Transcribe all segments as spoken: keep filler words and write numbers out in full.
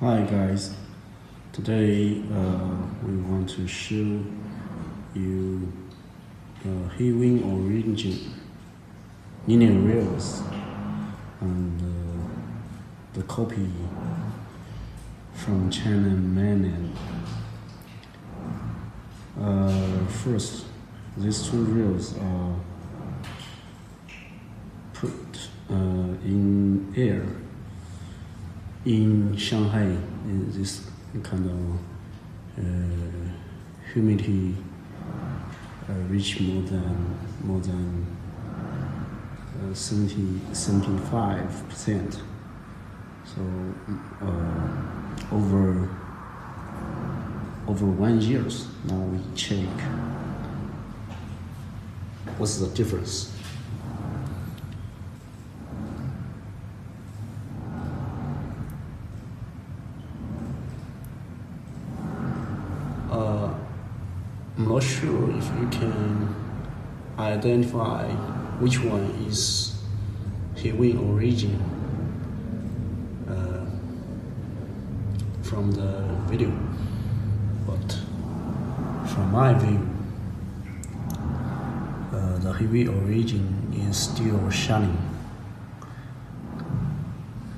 Hi guys, today uh, we want to show you uh, HIWIN origin linear rails and uh, the copy from China mainland. Uh, first, these two rails are put uh, in air in Shanghai, in this kind of uh, humidity uh, reach more than more than uh, seventy, seventy-five percent. So uh, over over one years now we check what's the difference. Uh, I'm not sure if you can identify which one is HIWIN origin uh, from the video, but from my view, uh, the HIWIN origin is still shining,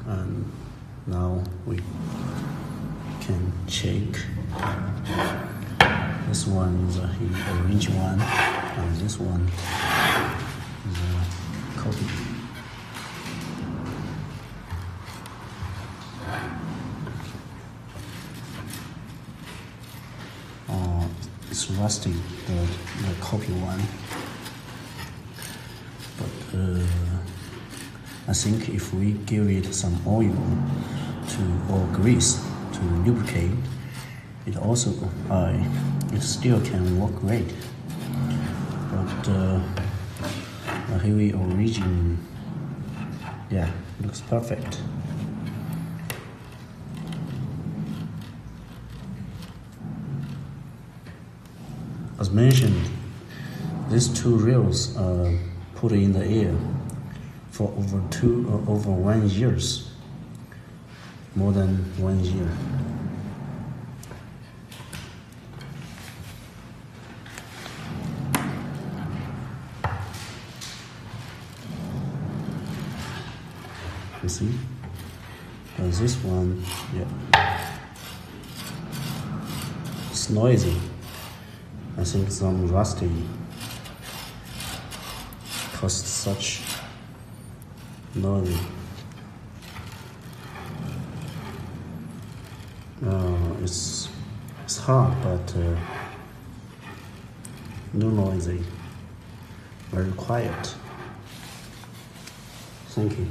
and now we can check. This one is the orange one, and this one is a copy. Uh, it's rusty, the, the copy one. But uh, I think if we give it some oil to or grease to lubricate, it also uh, it still can work great, but uh, the HIWIN origin, yeah, looks perfect. As mentioned, these two rails are put in the air for over two or over one years, more than one year. You see, and this one, yeah, it's noisy. I think some rusting caused such noise. Uh, it's it's hard, but uh, no noisy, very quiet. Thank you.